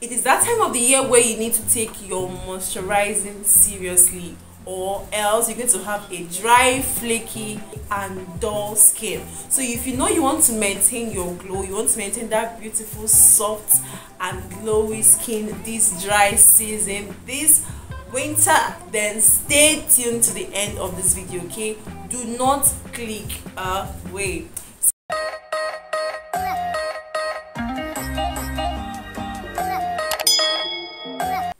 It is that time of the year where you need to take your moisturizing seriously, or else you're going to have a dry, flaky and dull skin. So if you know you want to maintain your glow, you want to maintain that beautiful, soft and glowy skin this dry season, this winter, then stay tuned to the end of this video, okay? Do not click away.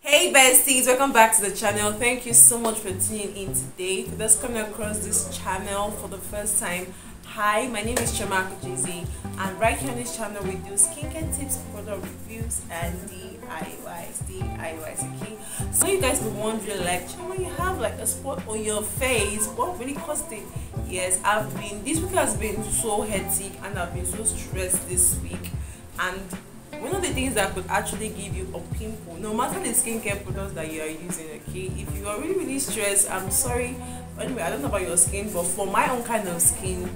Hey besties, welcome back to the channel. Thank you so much for tuning in today. For those coming across this channel for the first time, hi, my name is Chioma Akujieze, and right here on this channel we do skincare tips, product reviews and DIYs, okay? So you guys be wondering, like, Chioma, you have like a spot on your face, what really caused it? Yes, this week has been so hectic and I've been so stressed this week, and one of the things that could actually give you a pimple, no matter the skincare products that you are using, okay? If you are really, really stressed, I'm sorry. Anyway, I don't know about your skin, but for my own kind of skin,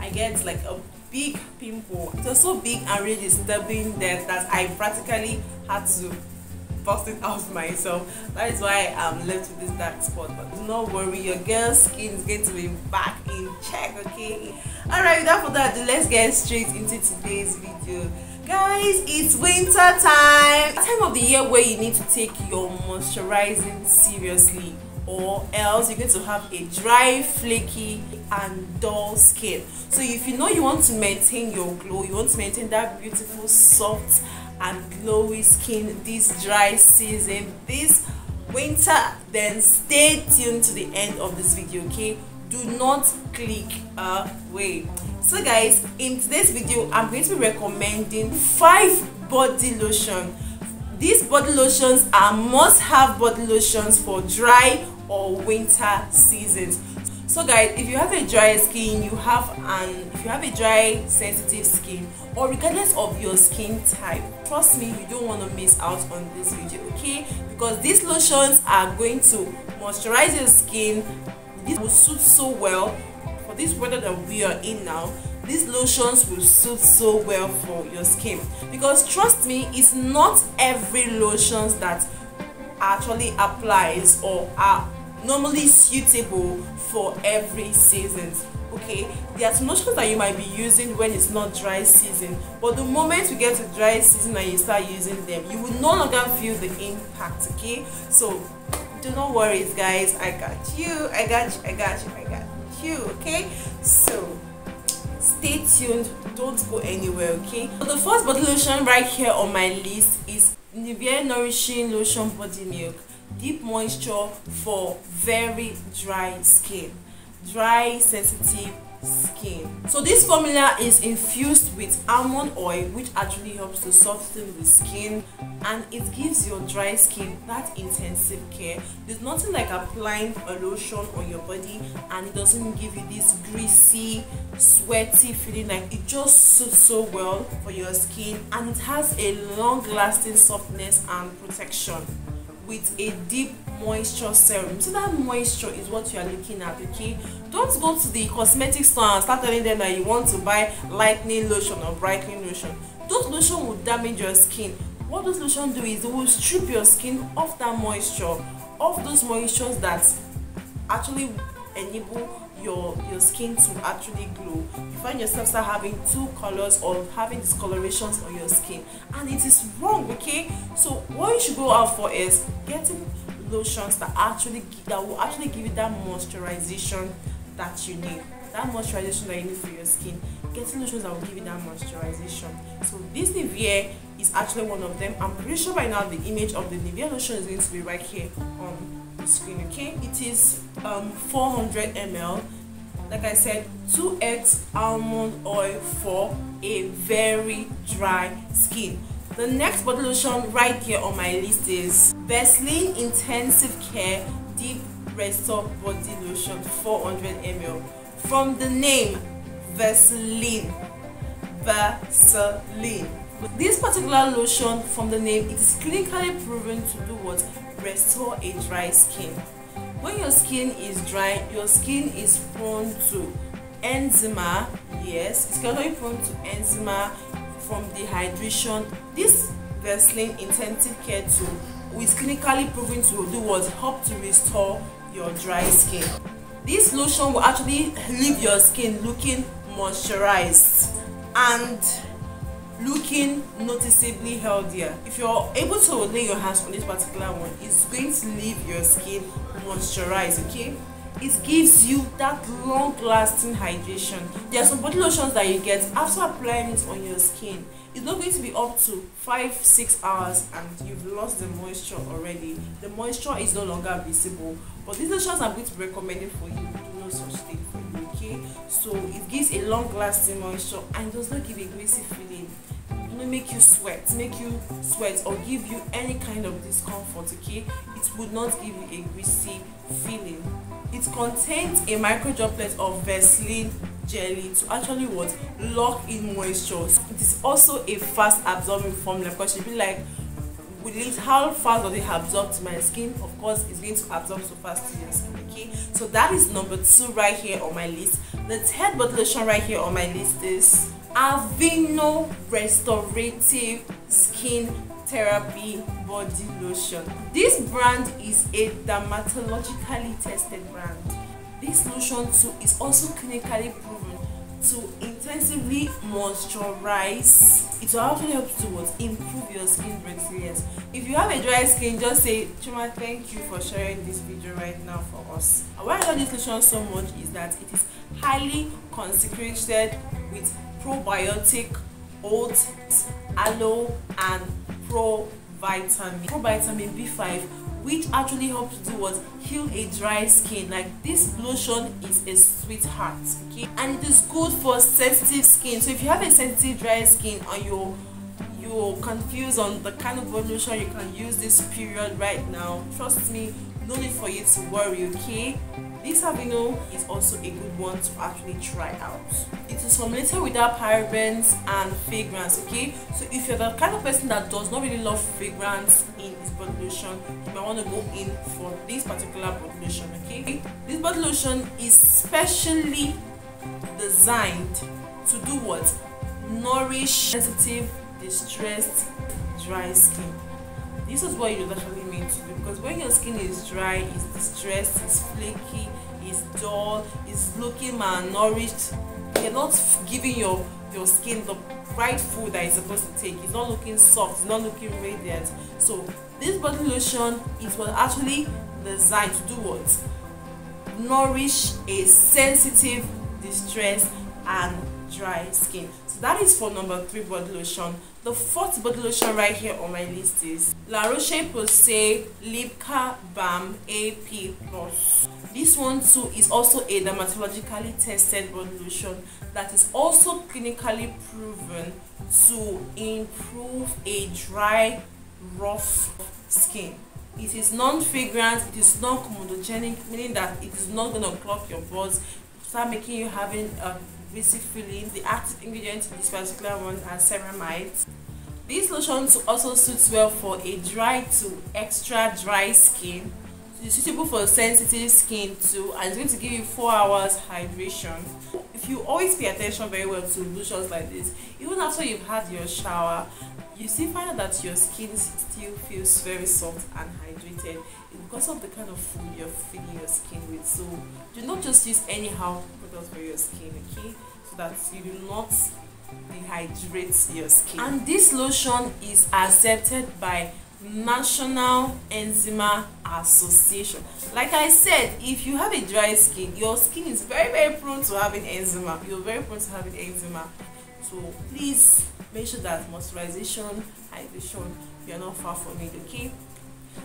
I get like a big pimple. It was so big and really disturbing that I practically had to bust it out myself. That is why I'm left with this dark spot. But do not worry, your girl's skin is going to be back in check, okay? Alright, without further ado, let's get straight into today's video. Guys, it's winter time. It's time of the year where you need to take your moisturizing seriously, or else you're going to have a dry, flaky and dull skin. So if you know you want to maintain your glow, you want to maintain that beautiful, soft and glowy skin this dry season, this winter, then stay tuned to the end of this video, okay? Do not click away. So guys, in today's video I'm going to be recommending 5 body lotions. These body lotions are must-have body lotions for dry or winter seasons. So guys, if you have a dry skin, if you have a dry sensitive skin, or regardless of your skin type, trust me, you don't want to miss out on this video, okay? Because these lotions are going to moisturize your skin. This will suit so well for this weather that we are in now. These lotions will suit so well for your skin, because trust me, it's not every lotions that actually applies or are normally suitable for every season, okay? There are some lotions that you might be using when it's not dry season, but the moment you get to dry season and you start using them, you will no longer feel the impact, okay? So do not worry, guys, I got you, okay? So stay tuned, don't go anywhere, okay? So the first body lotion right here on my list is Nivea Nourishing Lotion Body Milk Deep Moisture for very dry skin, dry sensitive skin. So this formula is infused with almond oil, which actually helps to soften the skin, and it gives your dry skin that intensive care. There's nothing like applying a lotion on your body and it doesn't give you this greasy, sweaty feeling. Like, it just suits so well for your skin, and it has a long lasting softness and protection with a deep moisture serum. So that moisture is what you are looking at, okay? Don't go to the cosmetic store and start telling them that you want to buy lightening lotion or brightening lotion. Those lotions will damage your skin. What those lotions do is they will strip your skin off that moisture, off those moistures that actually enable your skin to actually glow. You find yourself start having two colors or having discolorations on your skin, and it is wrong, okay? So what you should go out for is getting lotions that will actually give you that moisturization that you need, for your skin. Getting lotions that will give you that moisturization. So this Nivea is actually one of them. I'm pretty sure by now the image of the Nivea lotion is going to be right here on the screen, okay? It is 400 ml. Like I said, 2x almond oil for a very dry skin. The next body lotion right here on my list is Vaseline Intensive Care Deep Restore Body Lotion 400 ml. From the name, Vaseline. With this particular lotion, from the name, it is clinically proven to do what? Restore a dry skin. When your skin is dry, your skin is prone to eczema. Yes, it's going to be prone to eczema from dehydration. This Vaseline Intensive Care Tool, which is clinically proven to do what? Help to restore your dry skin. This lotion will actually leave your skin looking moisturized and looking noticeably healthier. If you're able to lay your hands on this particular one, it's going to leave your skin moisturized, okay? It gives you that long-lasting hydration. There are some body lotions that you get after applying it on your skin. It's not going to be up to 5-6 hours and you've lost the moisture already. The moisture is no longer visible. But these lotions I'm going to recommend it for you. Do no such thing for you, okay? So it gives a long-lasting moisture and does not give a greasy feeling. It will make you sweat, or give you any kind of discomfort, okay? It would not give you a greasy feeling. It contains a micro droplet of Vaseline jelly to actually what? Lock in moisture. It is also a fast absorbing formula, because you'll be like, with it, how fast does it absorb to my skin? Of course, it's going to absorb so fast to your skin, okay? So that is number 2 right here on my list. The third body lotion right here on my list is Aveeno Restorative Skin Therapy Body Lotion. This brand is a dermatologically tested brand. This lotion too is also clinically proven to intensively moisturize. It will actually help to what? Improve your skin resilience. If you have a dry skin, just say, Chioma, thank you for sharing this video right now for us. And why I love this lotion so much is that it is highly consecrated with probiotic oats, aloe, and provitamin B5, which actually helps to do what? Heal a dry skin. Like, this lotion is a sweetheart, okay? And it is good for sensitive skin. So if you have a sensitive dry skin and you're confused on the kind of body lotion you can use this period right now, trust me, no need for you to worry, okay? This Aveeno is also a good one to actually try out. It is formulated without parabens and fragrance, okay? So if you're the kind of person that does not really love fragrance in this body lotion, you might want to go in for this particular body lotion, okay? This body lotion is specially designed to do what? Nourish sensitive, distressed, dry skin. This is what you're actually meant to do, because when your skin is dry, it's distressed, it's flaky, it's dull, it's looking malnourished, you're not giving your skin the right food that it's supposed to take, it's not looking soft, it's not looking radiant. So this body lotion is what actually designed to do what? Nourish a sensitive, distressed and dry skin. So that is for number 3 body lotion. The 4th body lotion right here on my list is La Roche-Posay Lipika Balm AP Plus. This one too is also a dermatologically tested body lotion that is also clinically proven to improve a dry, rough skin. It is non-fragrant, it is non-comedogenic, meaning that it is not going to clog your pores, start making you having a basic feeling. The active ingredients in this particular one are ceramides. This lotion also suits well for a dry to extra dry skin. It's suitable for sensitive skin too, and it's going to give you 4 hours hydration. If you always pay attention very well to lotions like this, even after you've had your shower, you still find out that your skin still feels very soft and hydrated. It's because of the kind of food you're feeding your skin with. So do not just use anyhow products for your skin, okay? So that you do not dehydrate your skin. And this lotion is accepted by National Eczema Association. Like I said, if you have a dry skin, your skin is very, very prone to having eczema. You're very prone to having eczema. So please make sure that moisturization, hydration, you're not far from it, okay?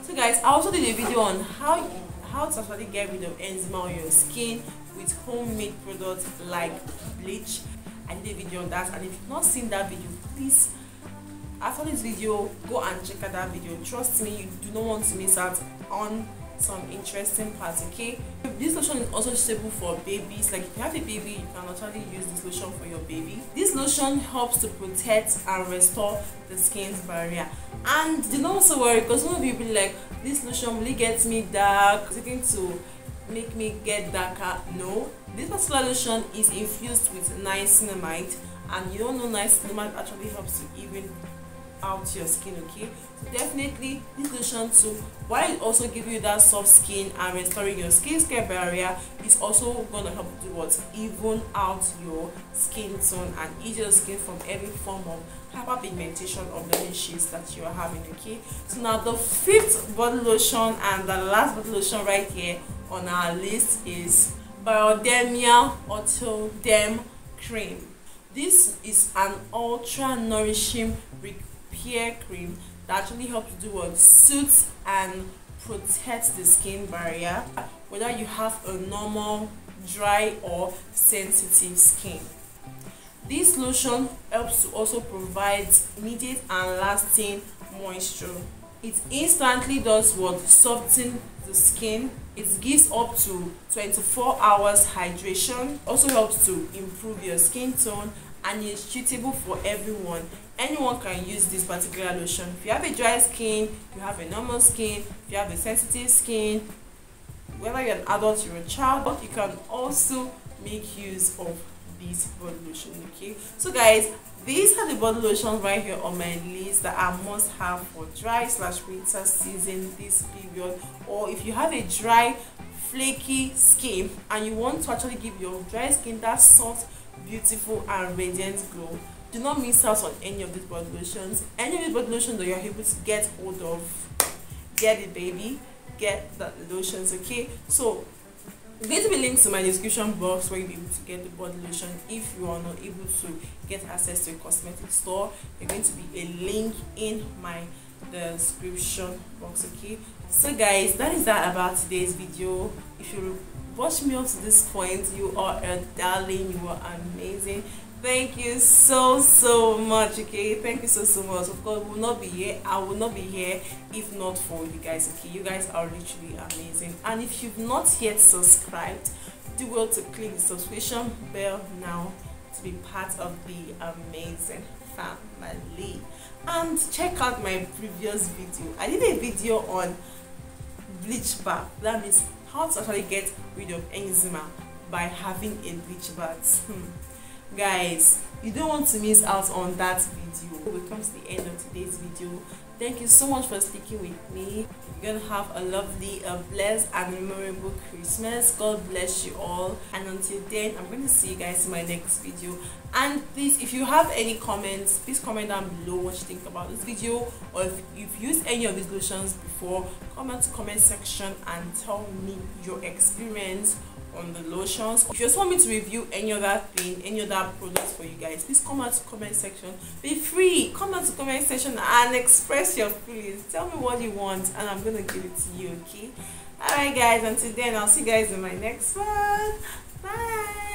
So guys, I also did a video on how to actually get rid of eczema on your skin with homemade products like bleach. I did a video on that, and if you've not seen that video, please, after this video, go and check out that video. Trust me, you do not want to miss out on some interesting parts, okay? This lotion is also suitable for babies. Like, if you have a baby, you can actually use this lotion for your baby. This lotion helps to protect and restore the skin's barrier. And do not also worry, because some of you will be like, this lotion really gets me dark, it's going to make me get darker. No, this particular lotion is infused with niacinamide, and you don't know niacinamide actually helps to even out your skin, okay? So definitely this lotion too, while it also gives you that soft skin and restoring your skincare barrier, it's also going to help you do what? Even out your skin tone and ease your skin from every form of hyperpigmentation or blemish sheets that you are having, okay? So now the fifth body lotion and the last body lotion right here on our list is Bioderma Atoderm Cream. This is an ultra nourishing repair cream that actually helps do what? Soothes and protects the skin barrier, whether you have a normal, dry or sensitive skin. This lotion helps to also provide immediate and lasting moisture. It instantly does what? Soften the skin. It gives up to 24 hours hydration, also helps to improve your skin tone, and it's treatable for everyone. Anyone can use this particular lotion. If you have a dry skin, you have a normal skin, if you have a sensitive skin, whether you're an adult or a child, but you can also make use of this body lotion, okay? So guys, these are the body lotions right here on my list that I must have for dry / winter season this period, or if you have a dry flaky skin and you want to actually give your dry skin that soft, beautiful and radiant glow. Do not miss out on any of these body lotions. Any of these body lotions that you are able to get hold of, get it baby, get the lotions, okay? So there's a link to my description box where you'll be able to get the body lotion if you are not able to get access to a cosmetic store. There's going to be a link in my description box, okay? So guys, that is that about today's video. If you watch me up to this point, you are a darling, you are amazing. Thank you so much, okay? Thank you so much. Of course, we will not be here, I will not be here if not for you guys, okay? You guys are literally amazing, and if you've not yet subscribed, do well to click the subscription bell now to be part of the amazing family. And check out my previous video. I did a video on bleach bath, that means how to actually get rid of eczema by having a bleach bath. Guys, you don't want to miss out on that video. We come to the end of today's video. Thank you so much for sticking with me. You're gonna have a lovely, blessed and memorable Christmas. God bless you all, and until then, I'm going to see you guys in my next video. And please, if you have any comments, please comment down below what you think about this video, or if you've used any of these lotions before, come to comment section and tell me your experience on the lotions. If you just want me to review any other thing, any other products for you guys, please come out to comment section. Be free, come out to comment section and express your feelings. Tell me what you want and I'm gonna give it to you, okay? All right guys, until then, I'll see you guys in my next one. Bye.